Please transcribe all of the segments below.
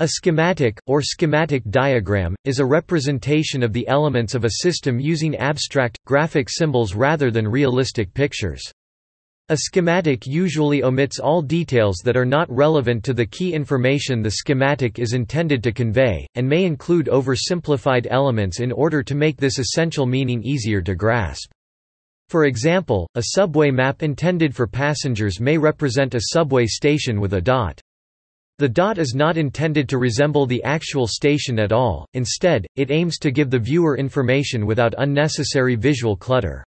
A schematic, or schematic diagram, is a representation of the elements of a system using abstract, graphic symbols rather than realistic pictures. A schematic usually omits all details that are not relevant to the key information the schematic is intended to convey, and may include oversimplified elements in order to make this essential meaning easier to grasp. For example, a subway map intended for passengers may represent a subway station with a dot. The dot is not intended to resemble the actual station at all, instead, it aims to give the viewer information without unnecessary visual clutter.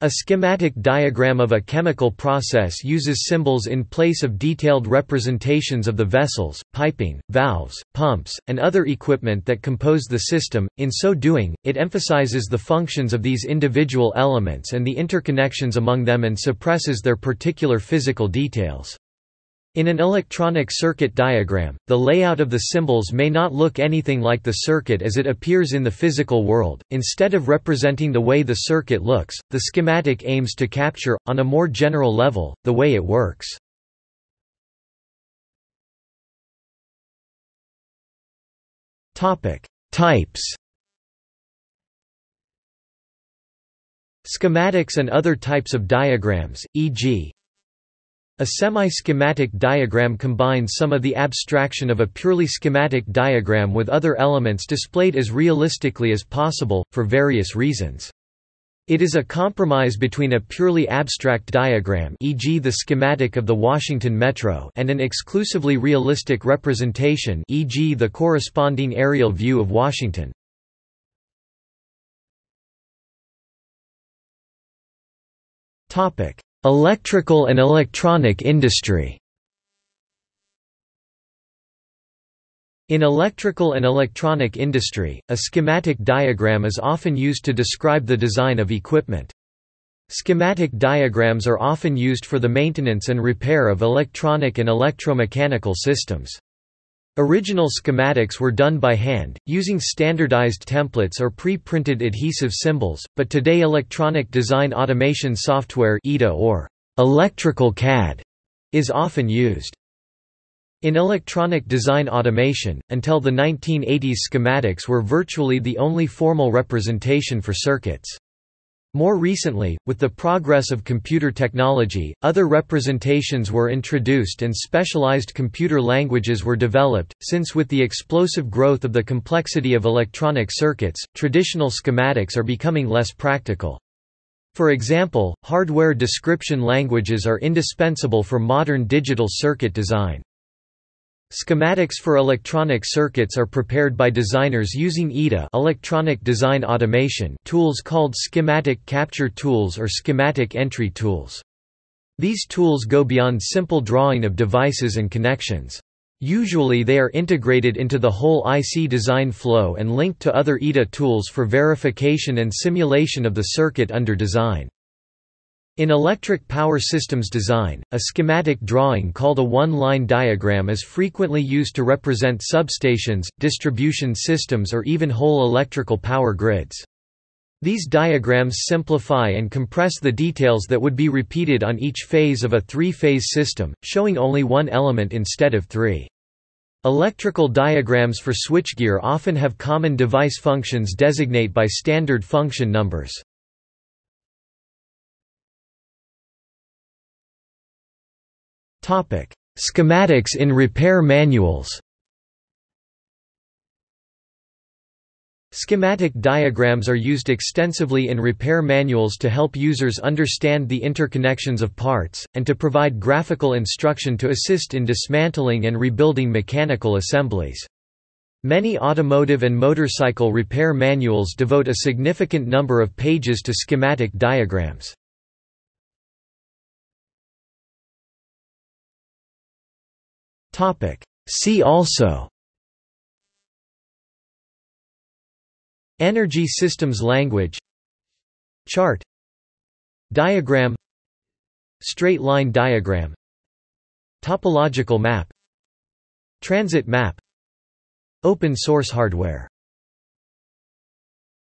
A schematic diagram of a chemical process uses symbols in place of detailed representations of the vessels, piping, valves, pumps, and other equipment that compose the system. In so doing, it emphasizes the functions of these individual elements and the interconnections among them and suppresses their particular physical details. In an electronic circuit diagram, the layout of the symbols may not look anything like the circuit as it appears in the physical world. Instead of representing the way the circuit looks, the schematic aims to capture, on a more general level, the way it works. Types. Schematics and other types of diagrams, e.g. a semi-schematic diagram combines some of the abstraction of a purely schematic diagram with other elements displayed as realistically as possible, for various reasons. It is a compromise between a purely abstract diagram, e.g. the schematic of the Washington Metro, and an exclusively realistic representation, e.g. the corresponding aerial view of Washington. Electrical and electronic industry. In electrical and electronic industry, a schematic diagram is often used to describe the design of equipment. Schematic diagrams are often used for the maintenance and repair of electronic and electromechanical systems. Original schematics were done by hand, using standardized templates or pre-printed adhesive symbols, but today electronic design automation software (EDA) or electrical CAD is often used. In electronic design automation, until the 1980s, schematics were virtually the only formal representation for circuits. More recently, with the progress of computer technology, other representations were introduced and specialized computer languages were developed, since with the explosive growth of the complexity of electronic circuits, traditional schematics are becoming less practical. For example, hardware description languages are indispensable for modern digital circuit design. Schematics for electronic circuits are prepared by designers using EDA electronic design automation tools called schematic capture tools or schematic entry tools. These tools go beyond simple drawing of devices and connections. Usually they are integrated into the whole IC design flow and linked to other EDA tools for verification and simulation of the circuit under design. In electric power systems design, a schematic drawing called a one-line diagram is frequently used to represent substations, distribution systems or even whole electrical power grids. These diagrams simplify and compress the details that would be repeated on each phase of a three-phase system, showing only one element instead of three. Electrical diagrams for switchgear often have common device functions designated by standard function numbers. Schematics in repair manuals. Schematic diagrams are used extensively in repair manuals to help users understand the interconnections of parts, and to provide graphical instruction to assist in dismantling and rebuilding mechanical assemblies. Many automotive and motorcycle repair manuals devote a significant number of pages to schematic diagrams. See also: Energy systems language, chart diagram, straight line diagram, topological map, transit map, open source hardware.